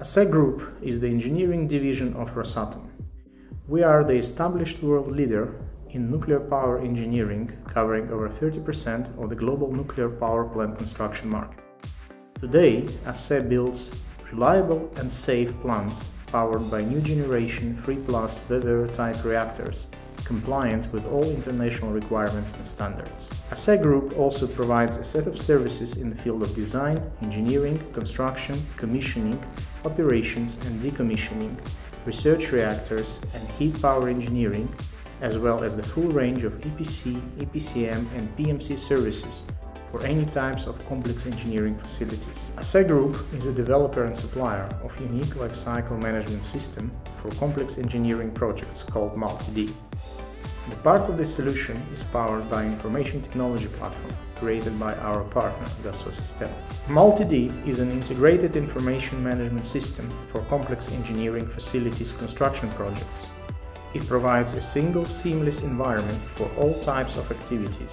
ASE Group is the engineering division of Rosatom. We are the established world leader in nuclear power engineering, covering over 30% of the global nuclear power plant construction market. Today, ASE builds reliable and safe plants powered by new generation 3+ VVER type reactors, compliant with all international requirements and standards. ASE Group also provides a set of services in the field of design, engineering, construction, commissioning, operations and decommissioning, research reactors and heat power engineering, as well as the full range of EPC, EPCM and PMC services for any types of complex engineering facilities. ASE Group is a developer and supplier of unique lifecycle management system for complex engineering projects called Multi-D. The part of this solution is powered by information technology platform created by our partner Dassault Systèmes. Multi-D is an integrated information management system for complex engineering facilities construction projects. It provides a single seamless environment for all types of activities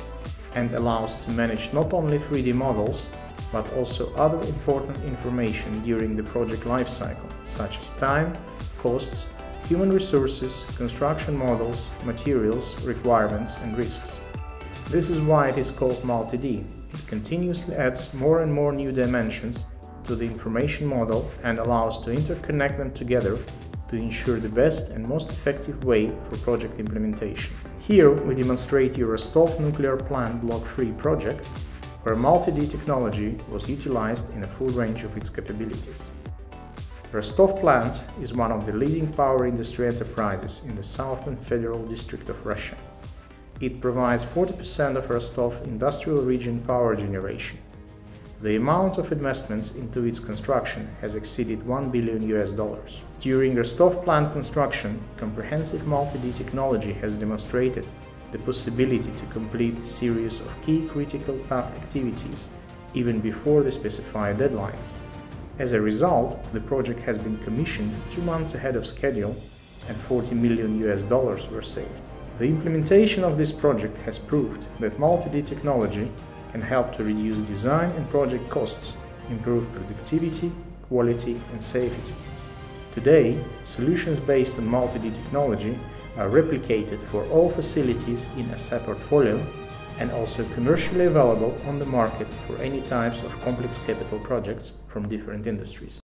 and allows to manage not only 3D models but also other important information during the project lifecycle, such as time, costs, human resources, construction models, materials, requirements and risks. This is why it is called Multi-D. It continuously adds more and more new dimensions to the information model and allows to interconnect them together to ensure the best and most effective way for project implementation. Here we demonstrate your Rostov Nuclear Plant Block 3 project, where Multi-D technology was utilized in a full range of its capabilities. Rostov Plant is one of the leading power industry enterprises in the Southern Federal District of Russia. It provides 40% of Rostov industrial region power generation. The amount of investments into its construction has exceeded $1 billion. During Rostov plant construction, comprehensive Multi-D technology has demonstrated the possibility to complete a series of key critical path activities even before the specified deadlines. As a result, the project has been commissioned 2 months ahead of schedule and $40 million were saved. The implementation of this project has proved that Multi-D technology can help to reduce design and project costs, improve productivity, quality and safety. Today, solutions based on Multi-D technology are replicated for all facilities in ASE portfolio and also commercially available on the market for any types of complex capital projects from different industries.